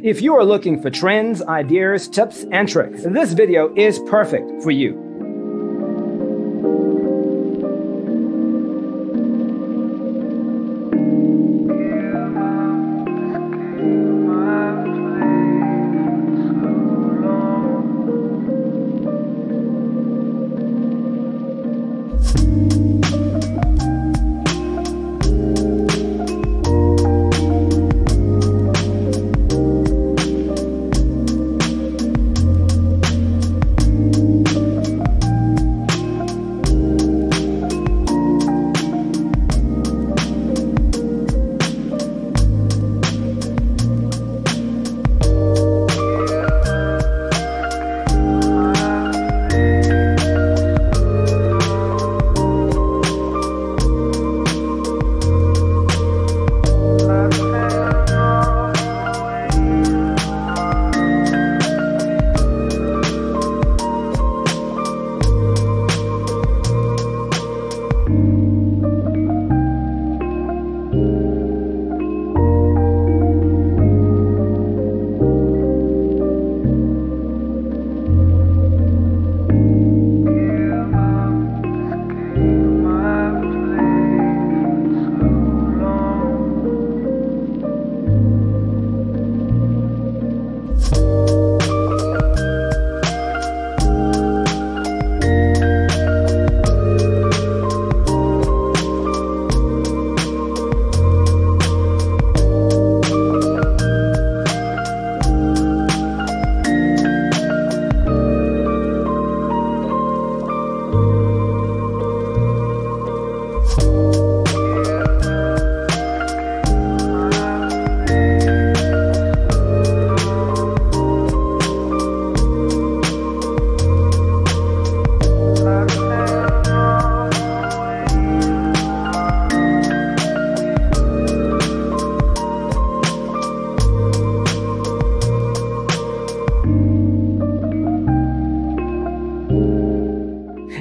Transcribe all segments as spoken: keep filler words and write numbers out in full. If you are looking for trends, ideas, tips, and tricks, this video is perfect for you.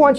want